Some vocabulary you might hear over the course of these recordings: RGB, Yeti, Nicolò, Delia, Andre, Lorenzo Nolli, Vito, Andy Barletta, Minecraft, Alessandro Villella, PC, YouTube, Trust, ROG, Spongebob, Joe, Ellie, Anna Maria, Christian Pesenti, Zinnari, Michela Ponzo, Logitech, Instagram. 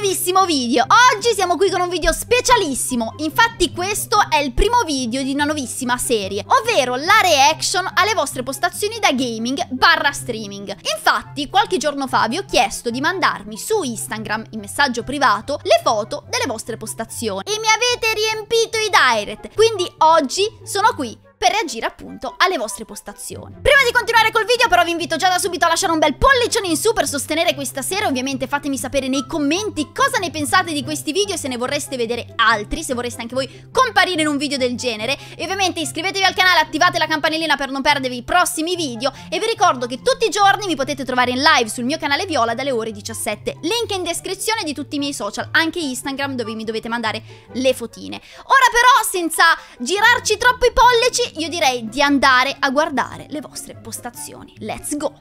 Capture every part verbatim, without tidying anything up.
nuovissimo video. Oggi siamo qui con un video specialissimo. Infatti questo è il primo video di una nuovissima serie, ovvero la reaction alle vostre postazioni da gaming barra streaming. Infatti qualche giorno fa vi ho chiesto di mandarmi su Instagram, in messaggio privato, le foto delle vostre postazioni e mi avete riempito i direct. Quindi oggi sono qui per reagire appunto alle vostre postazioni. Prima di continuare col video però vi invito già da subito a lasciare un bel pollicione in su per sostenere questa serie. Ovviamente fatemi sapere nei commenti cosa ne pensate di questi video e se ne vorreste vedere altri, se vorreste anche voi comparire in un video del genere. E ovviamente iscrivetevi al canale, attivate la campanellina per non perdervi i prossimi video e vi ricordo che tutti i giorni mi potete trovare in live sul mio canale Viola dalle ore diciassette. Link in descrizione di tutti i miei social, anche Instagram, dove mi dovete mandare le fotine. Ora però, senza girarci troppo i pollici, io direi di andare a guardare le vostre postazioni. Let's go!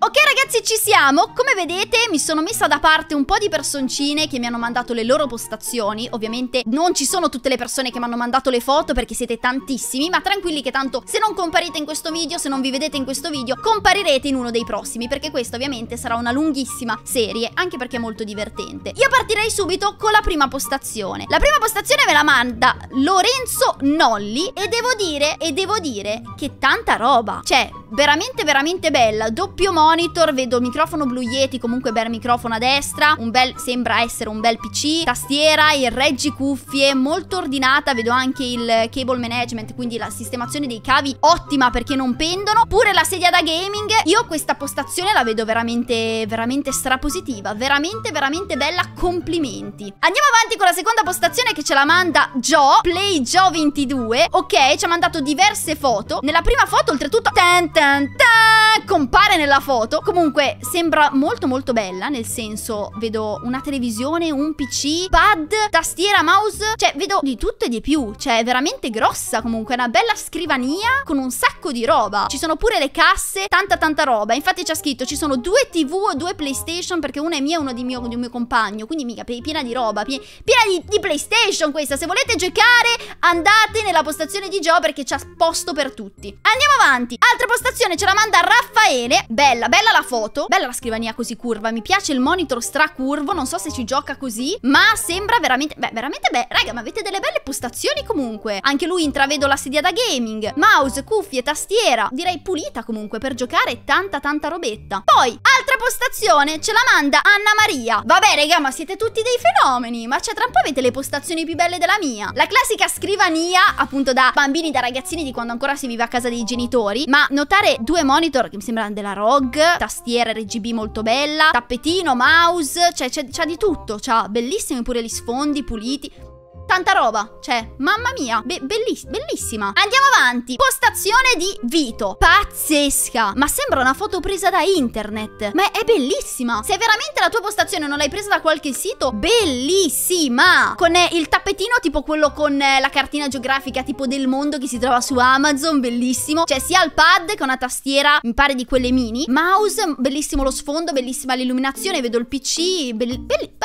Ok ragazzi, ci siamo. Come vedete mi sono messa da parte un po' di personcine che mi hanno mandato le loro postazioni. Ovviamente non ci sono tutte le persone che mi hanno mandato le foto, perché siete tantissimi, ma tranquilli che tanto se non comparite in questo video, se non vi vedete in questo video, comparirete in uno dei prossimi, perché questa ovviamente sarà una lunghissima serie, anche perché è molto divertente. Io partirei subito con la prima postazione. La prima postazione me la manda Lorenzo Nolli e devo dire, e devo dire che tanta roba. Cioè, veramente veramente bella. Doppio modo monitor, vedo microfono blu Yeti, comunque bel microfono a destra, un bel, sembra essere un bel P C, tastiera, il reggi cuffie, molto ordinata, vedo anche il cable management, quindi la sistemazione dei cavi ottima perché non pendono, pure la sedia da gaming. Io questa postazione la vedo veramente veramente strapositiva, veramente veramente bella, complimenti. Andiamo avanti con la seconda postazione che ce la manda Joe, Play Joe ventidue. Ok, ci ha mandato diverse foto. Nella prima foto oltretutto tan tan tan, compare nella foto. Comunque sembra molto molto bella, nel senso vedo una televisione, un P C, pad, tastiera, mouse, cioè vedo di tutto e di più, cioè è veramente grossa, comunque una bella scrivania con un sacco di roba. Ci sono pure le casse, tanta tanta roba. Infatti c'è scritto ci sono due T V o due PlayStation, perché una è mia e una di mio, di un mio compagno, quindi mica piena di roba, piena di, di PlayStation questa. Se volete giocare andate nella postazione di Joe perché c'è posto per tutti. Andiamo avanti. Altra postazione ce la manda Raffaele. Bella Bella la foto, bella la scrivania così curva, mi piace il monitor stracurvo, non so se ci gioca così, ma sembra veramente, beh, veramente bella. Raga, ma avete delle belle postazioni comunque. Anche lui intravedo la sedia da gaming, mouse, cuffie, tastiera, direi pulita comunque per giocare, tanta tanta robetta. Poi, altra postazione ce la manda Anna Maria. Vabbè raga, ma siete tutti dei fenomeni, ma cioè tra un po' avete le postazioni più belle della mia. La classica scrivania, appunto da bambini, da ragazzini di quando ancora si vive a casa dei genitori, ma notare due monitor che mi sembrano della R O G, tastiera R G B molto bella, tappetino, mouse, cioè c'ha di tutto, c'ha bellissimi pure gli sfondi puliti, tanta roba, cioè mamma mia, be belliss bellissima. Andiamo avanti, postazione di Vito, pazzesca, ma sembra una foto presa da internet, ma è bellissima. Se veramente la tua postazione non l'hai presa da qualche sito, bellissima, con eh, il tappetino tipo quello con eh, la cartina geografica tipo del mondo che si trova su Amazon, bellissimo, cioè sia il pad che una tastiera, mi pare di quelle mini, mouse, bellissimo lo sfondo, bellissima l'illuminazione, vedo il P C, belli... belli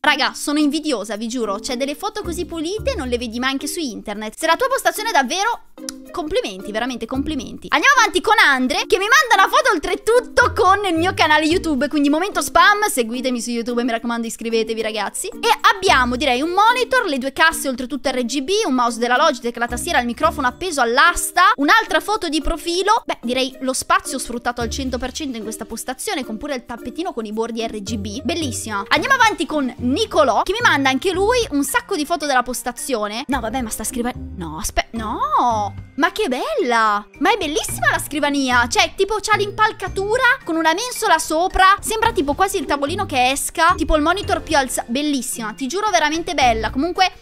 raga, sono invidiosa, vi giuro. C'è delle foto così pulite, non le vedi mai anche su internet. Se la tua postazione è davvero... complimenti, veramente complimenti. Andiamo avanti con Andre, che mi manda una foto oltretutto con il mio canale YouTube, quindi momento spam, seguitemi su YouTube, mi raccomando, iscrivetevi ragazzi. E abbiamo, direi, un monitor, le due casse oltretutto R G B, un mouse della Logitech, la tastiera, il microfono appeso all'asta, un'altra foto di profilo. Beh, direi lo spazio sfruttato al cento per cento in questa postazione, con pure il tappetino con i bordi R G B, bellissima. Andiamo avanti con Nicolò, che mi manda anche lui un sacco di foto della postazione. No vabbè, ma sta scrivendo... no, aspetta, no... ma che bella! Ma è bellissima la scrivania! Cioè, tipo, c'ha l'impalcatura con una mensola sopra. Sembra tipo quasi il tavolino che esca. Tipo il monitor più alzato. Bellissima, ti giuro, veramente bella. Comunque...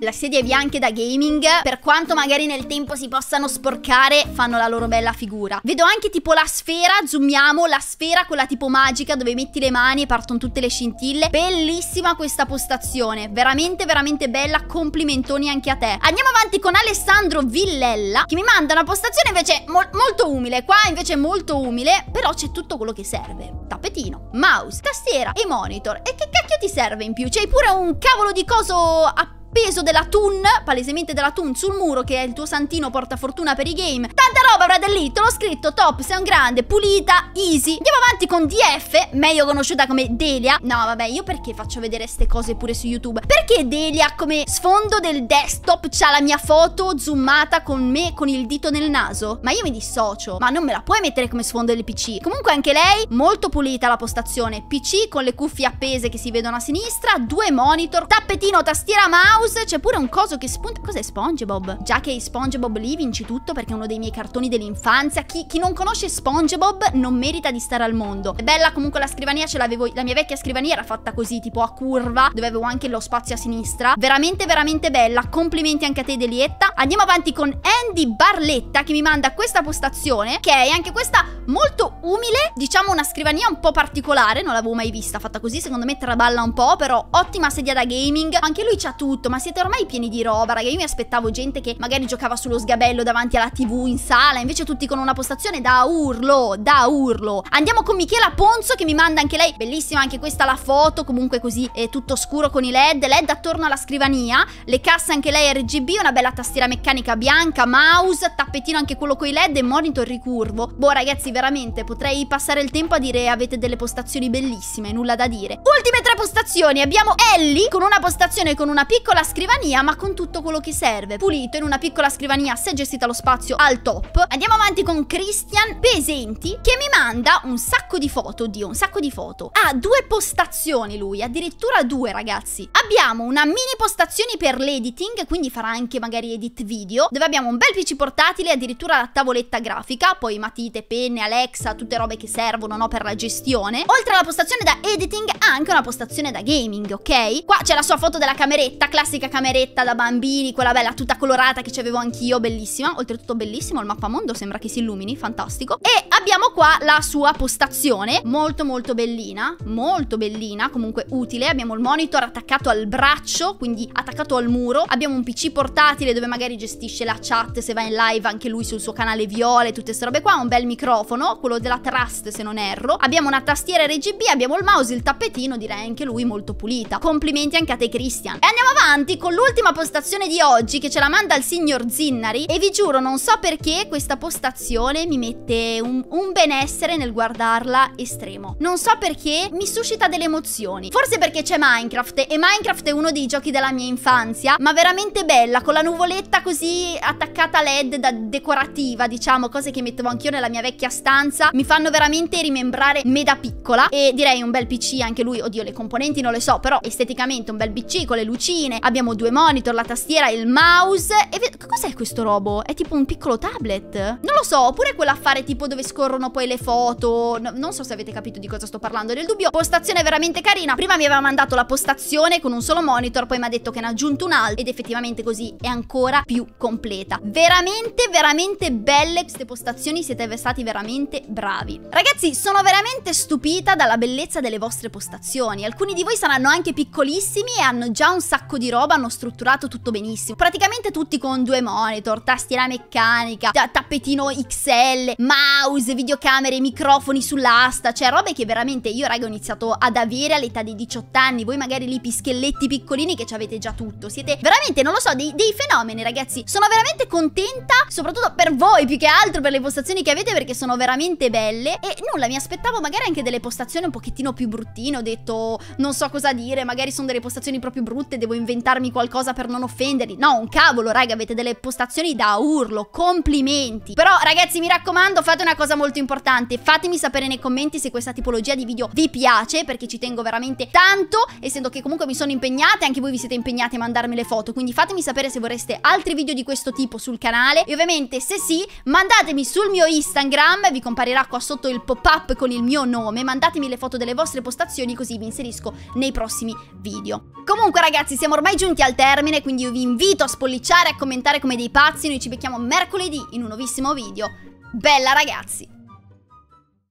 la sedia è bianca da gaming, per quanto magari nel tempo si possano sporcare, fanno la loro bella figura. Vedo anche tipo la sfera, zoomiamo, la sfera quella tipo magica dove metti le mani e partono tutte le scintille. Bellissima questa postazione, veramente veramente bella, complimentoni anche a te. Andiamo avanti con Alessandro Villella, che mi manda una postazione invece mol molto umile. Qua invece molto umile, però c'è tutto quello che serve. Tappetino, mouse, tastiera e monitor. E che cacchio ti serve in più? C'hai pure un cavolo di coso a peso della Toon, palesemente della Toon sul muro, che è il tuo santino portafortuna per i game. Tanta roba, fratelli, te l'ho scritto, top, sei un grande, pulita, easy. Andiamo avanti con D F, meglio conosciuta come Delia. No vabbè, io perché faccio vedere ste cose pure su YouTube? Perché Delia come sfondo del desktop c'ha la mia foto zoomata con me con il dito nel naso? Ma io mi dissocio, ma non me la puoi mettere come sfondo del P C. Comunque anche lei molto pulita la postazione, P C con le cuffie appese che si vedono a sinistra, due monitor, tappetino, tastiera, mouse, c'è pure un coso che spunta. Cos'è Spongebob? Già che Spongebob lì vinci tutto perché è uno dei miei cartoni dell'infanzia. Chi, chi non conosce Spongebob non merita di stare al mondo. È bella comunque la scrivania, ce l'avevo, la mia vecchia scrivania era fatta così tipo a curva, dove avevo anche lo spazio a sinistra. Veramente veramente bella, complimenti anche a te Delietta. Andiamo avanti con Andy Barletta che mi manda questa postazione, che è anche questa molto umile, diciamo una scrivania un po' particolare, non l'avevo mai vista fatta così, secondo me traballa un po', però ottima sedia da gaming. Anche lui c'ha tutto, ma siete ormai pieni di roba, raga. Io mi aspettavo gente che magari giocava sullo sgabello davanti alla TV in sala, invece tutti con una postazione da urlo, da urlo. Andiamo con Michela Ponzo che mi manda anche lei, bellissima anche questa la foto, comunque così è tutto scuro con i led, led attorno alla scrivania, le casse anche lei R G B, una bella tastiera meccanica bianca, mouse, tappetino anche quello con i led e monitor ricurvo. Boh ragazzi, veramente potrei passare il tempo a dire avete delle postazioni bellissime, nulla da dire. Ultime tre postazioni, abbiamo Ellie con una postazione con una piccola scrivania ma con tutto quello che serve, pulito in una piccola scrivania, se gestita lo spazio al top. Andiamo avanti con Christian Pesenti che mi manda un sacco di foto, oddio un sacco di foto, ha due postazioni lui, addirittura due ragazzi. Abbiamo una mini postazione per l'editing, quindi farà anche magari edit video, dove abbiamo un bel P C portatile, addirittura la tavoletta grafica, poi matite, penne, Alexa, tutte robe che servono, no, per la gestione. Oltre alla postazione da editing ha anche una postazione da gaming, ok? Qua c'è la sua foto della cameretta, classica cameretta da bambini, quella bella tutta colorata che ci avevo anch'io, bellissima, oltretutto bellissimo il mappamondo, sembra che si illumini, fantastico. E abbiamo qua la sua postazione, molto molto bellina, molto bellina, comunque utile. Abbiamo il monitor attaccato al braccio, quindi attaccato al muro, abbiamo un P C portatile dove magari gestisce la chat, se va in live anche lui sul suo canale Viole, tutte queste robe qua, un bel microfono, quello della Trust se non erro, abbiamo una tastiera R G B, abbiamo il mouse, il tappetino, direi anche lui molto pulita, complimenti anche a te Christian. E andiamo avanti con l'ultima postazione di oggi che ce la manda il signor Zinnari, e vi giuro non so perché questa postazione mi mette un, un benessere nel guardarla estremo, non so perché mi suscita delle emozioni, forse perché c'è Minecraft e Minecraft è uno dei giochi della mia infanzia, ma veramente bella, con la nuvoletta così attaccata a led da decorativa, diciamo, cose che mettevo anch'io nella mia vecchia stanza, mi fanno veramente rimembrare me da piccola. E direi un bel P C anche lui, oddio le componenti non le so, però esteticamente un bel P C con le lucine, abbiamo due monitor, la tastiera, il mouse. E cos'è questo robo? È tipo un piccolo tablet? Non lo so, oppure quell'affare tipo dove scorrono poi le foto, no, non so se avete capito di cosa sto parlando, nel dubbio postazione veramente carina. Prima mi aveva mandato la postazione con un solo monitor, poi mi ha detto che ne ha aggiunto un altro ed effettivamente così è ancora più completa. Veramente veramente belle queste postazioni, siete stati veramente bravi ragazzi, sono veramente stupita dalla bellezza delle vostre postazioni. Alcuni di voi saranno anche piccolissimi e hanno già un sacco di roba, hanno strutturato tutto benissimo, praticamente tutti con due monitor, tastiera meccanica, tappetino X L, mouse, videocamere, microfoni sull'asta, cioè robe che veramente io raga ho iniziato ad avere all'età di diciotto anni, voi magari li pischelletti piccolini che ci avete già tutto, siete veramente non lo so dei, dei fenomeni ragazzi. Sono veramente contenta soprattutto per voi, più che altro per le postazioni che avete, perché sono veramente belle. E nulla, mi aspettavo magari anche delle postazioni un pochettino più bruttine, ho detto non so cosa dire, magari sono delle postazioni proprio brutte, devo inventarmi qualcosa per non offenderli. No, un cavolo raga, avete delle postazioni da urlo, complimenti. Però ragazzi mi raccomando, fate una cosa molto importante, fatemi sapere nei commenti se questa tipologia di video vi piace, perché ci tengo veramente tanto, essendo che comunque mi sono impegnata, anche voi vi siete impegnati a mandarmi le foto, quindi fatemi sapere se vorreste altri video di questo tipo sul canale, e ovviamente se sì mandatemi sul mio Instagram, vi comparirà qua sotto il pop-up con il mio nome, mandatemi le foto delle vostre postazioni così vi inserisco nei prossimi video. Comunque ragazzi siamo ormai giunti al termine, quindi io vi invito a spolliciare, a commentare come dei pazzi, noi ci becchiamo mercoledì in un nuovissimo video. Bella ragazzi!